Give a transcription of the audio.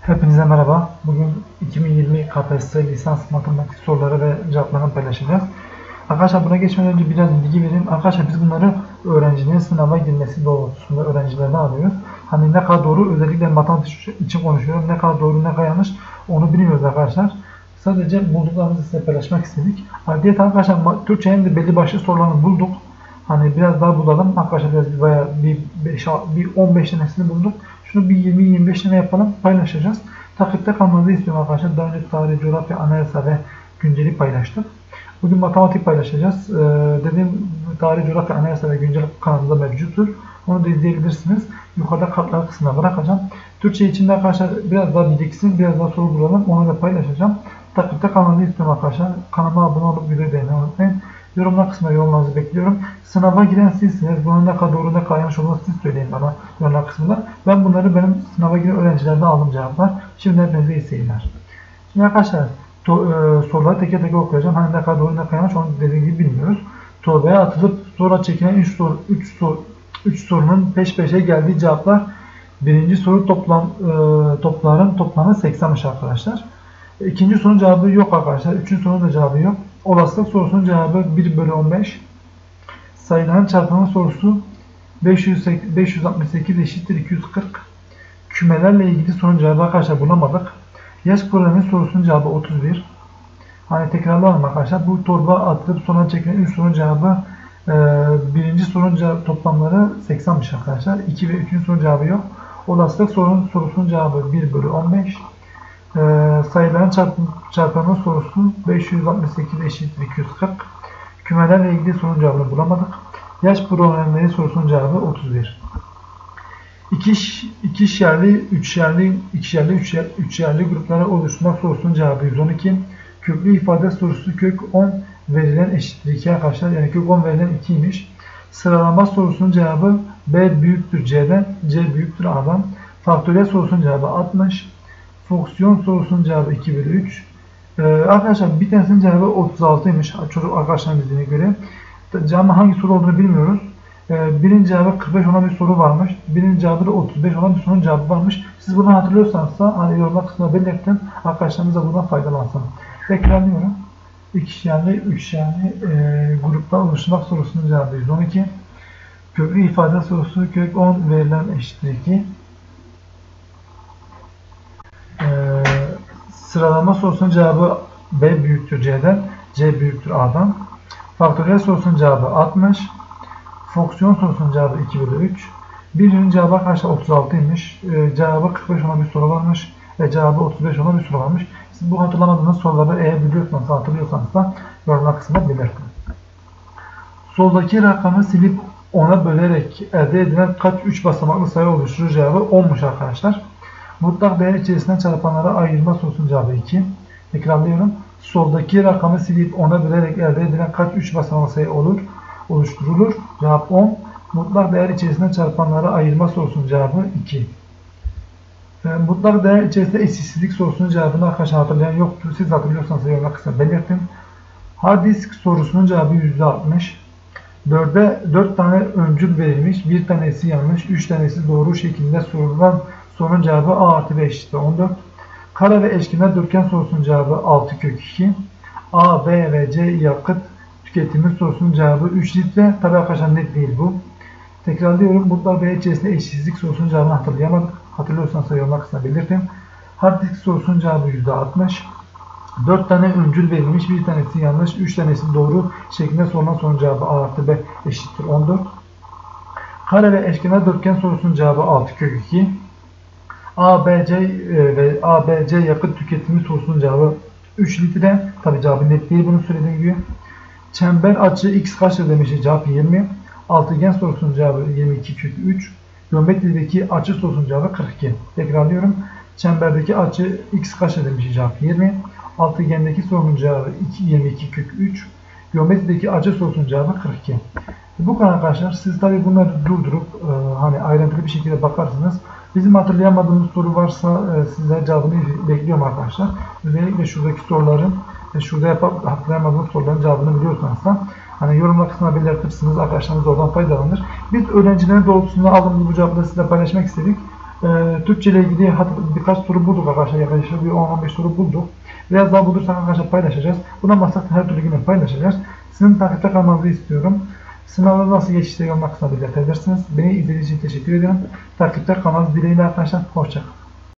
Hepinize merhaba. Bugün 2020 KPSS lisans matematik soruları ve cevaplarını paylaşacağız. Arkadaşlar buna geçmeden önce biraz bilgi vereyim. Arkadaşlar biz bunları öğrencinin sınava girmesi doğrultusunda öğrencilerden alıyoruz. Hani ne kadar doğru, özellikle matematik için konuşuyorum. Ne kadar doğru, ne kadar yanlış onu bilmiyoruz arkadaşlar. Sadece bulduklarımızı size paylaşmak istedik. Ayrıca arkadaşlar Türkçe'nin de belli başlı sorularını bulduk. Hani biraz daha bulalım. Arkadaşlar biraz bayağı bir 15 tanesini bulduk. Şunu bir 20-25 tane yapalım, paylaşacağız. Takipte kalmanızı istiyorum arkadaşlar. Daha önce tarih, coğrafya, anayasa ve günceli paylaştık. Bugün matematik paylaşacağız. Dediğim tarih, coğrafya, anayasa ve güncel kanalımızda mevcuttur. Onu da izleyebilirsiniz. Yukarıda kartlar kısmına bırakacağım. Türkçe için de arkadaşlar biraz daha biriksin, biraz daha soru bulalım. Onu da paylaşacağım. Takipte kalmanızı istiyorum arkadaşlar. Kanalıma abone olup videoyu beğenmeyi unutmayın. Yorumlar kısmına yorumlarınızı bekliyorum. Sınava giren sizsiniz. Bunun ne kadar doğru, ne kadar yanlış olduğunu siz söyleyin bana yorumlar kısmında. Ben bunları benim sınava giren öğrencilerden aldığım cevaplar. Şimdi hepinize iyi seyirler. Şimdi arkadaşlar soruları teker teker okuyacağım. Hani ne kadar doğru, ne kadar yanlış onu dediğim gibi bilmiyoruz. Torbaya atılıp sonra çekilen 3 sorunun peş peşe geldiği cevaplar. Birinci soru topların toplamı 80'miş arkadaşlar. İkinci sorunun cevabı yok arkadaşlar. Üçüncü sorunun da cevabı yok. Olasılık sorusunun cevabı 1/15. Sayıların çarpımı sorusu 568 = 240. Kümelerle ilgili sorunun cevabı arkadaşlar bulamadık. Yaş problemi sorusunun cevabı 31. Hani tekrarlayalım arkadaşlar. Bu torba atılıp sonra çekilen 3 sorunun cevabı, birinci sorunun cevabı toplamları 80'miş arkadaşlar. 2 ve 3. sorunun cevabı yok. Olasılık sorusunun cevabı 1/15. Sayıların çarpanı sorusu 568 = 240. Kümelerle ilgili sorunun cevabını bulamadık. Yaş problemleri sorusunun cevabı 31. İkişerli gruplara oluşturmak sorusunun cevabı 112. Köklü ifade sorusu kök 10 verilen eşittir 2 arkadaşlar. Yani kök 10 verilen 2'ymiş. Sıralama sorusunun cevabı B büyüktür C'den, C büyüktür A'dan. Faktöriyel sorusunun cevabı 60. Fonksiyon sorusunun cevabı 2/3. Arkadaşlar bir tanesinin cevabı 36'ymış. Çocuk arkadaşların dediğine göre. Ama hangi soru olduğunu bilmiyoruz. Birinci cevabı 45 olan bir soru varmış. Birinci cevabı da 35 olan bir sorunun cevabı varmış. Siz bunu hatırlıyorsanız da hani yorumlar kısmına belirtin. Arkadaşlarımız da buradan faydalansın. Tekrarlıyorum. İkişerli, üçerli gruptan oluşturmak sorusunun cevabı 112. Köklü ifade sorusu kök 10 verilen eşittir 2. Sıralama sorusunun cevabı B büyüktür C'den, C büyüktür A'dan. Faktöriyel sorusunun cevabı 60. Fonksiyon sorusunun cevabı 2/3. Birinin cevabı arkadaşlar 36'ymış. Cevabı 45 olan bir soru varmış. Cevabı 35 olan bir soru varmış. Siz bu hatırlamadığınız soruları eğer biliyorsanız, hatırlıyorsanız da yorumlar kısmında belirtin. Soldaki rakamı silip 10'a bölerek elde edilen kaç 3 basamaklı sayı oluşturur? Cevabı 10'muş arkadaşlar. Mutlak değer içerisinden çarpanlara ayırma sorusunun cevabı 2. Tekrarlıyorum. Soldaki rakamı silip ona bölerek elde edilen kaç 3 basamaklı sayı oluşturulur? Cevap 10. Mutlak değer içerisinden çarpanlara ayırma sorusunun cevabı 2. Mutlak değer içerisinde eşitsizlik sorusunun cevabını arkadaşlar hatırlayan yoktur. Siz hatırlıyorsanız yorumlar kısa belirtin. Hard disk sorusunun cevabı %60. 4 tane öncül verilmiş. 1 tanesi yanlış, 3 tanesi doğru şekilde sorulan sorunun cevabı A + B = 14. Kare ve eşkenar dörtgen sorusunun cevabı 6/2. A, B ve C yakıt tüketimi sorusunun cevabı 3 litre. Tabi arkadaşlar net değil bu. Tekrarlıyorum. Mutlak değer içerisinde eşitsizlik sorusunun cevabını hatırlayamadık. Hatırlıyorsanız yorumlar kısmına belirtin. Hard disk sorusunun cevabı %60. 4 tane öncül verilmiş. 1 tanesi yanlış, 3 tanesi doğru şeklinde sorulan sorunun cevabı A + B = 14. Kare ve eşkenar dörtgen sorusunun cevabı 6/2. A, B, C yakıt tüketimi sorusunun cevabı 3 litre. Tabi cevabı net değil, bunu söylediğim gibi. Çember açı x kaçtır demişti, cevap 20. Altıgen sorusunun cevabı 22/3. Gömbek dizideki açı sorusunun cevabı 42. Tekrarlıyorum. Çemberdeki açı x kaçtır demişti, cevap 20. Altıgendeki sorunun cevabı 22/3. Gömbek dizideki açı sorusunun cevabı 42. Bu kadar arkadaşlar. Siz tabi bunları durdurup hani ayrıntılı bir şekilde bakarsınız. Bizim hatırlayamadığımız soru varsa sizler cevabını bekliyorum arkadaşlar. Özellikle şuradaki soruların, şurada hatırlayamadığınız soruların cevabını biliyorsanız da hani yorumlar kısmına belirtirsiniz. Arkadaşlarınız oradan faydalanır. Biz öğrencilerin doğrultusunda aldığımız bu cevapları sizinle paylaşmak istedik. Türkçe ile ilgili birkaç soru bulduk arkadaşlar, yaklaşık bir 10-15 soru bulduk. Biraz daha bulursak arkadaşlar paylaşacağız. Buna bahsettiğim her türlü yine paylaşacağız. Sizin takipte kalmanızı istiyorum. Sınavda nasıl geçişleri olmak kısmına belirtebilirsiniz. Beni izlediğiniz için teşekkür ederim. Takipte kalmanız dileğiyle arkadaşlar. Hoşçakalın.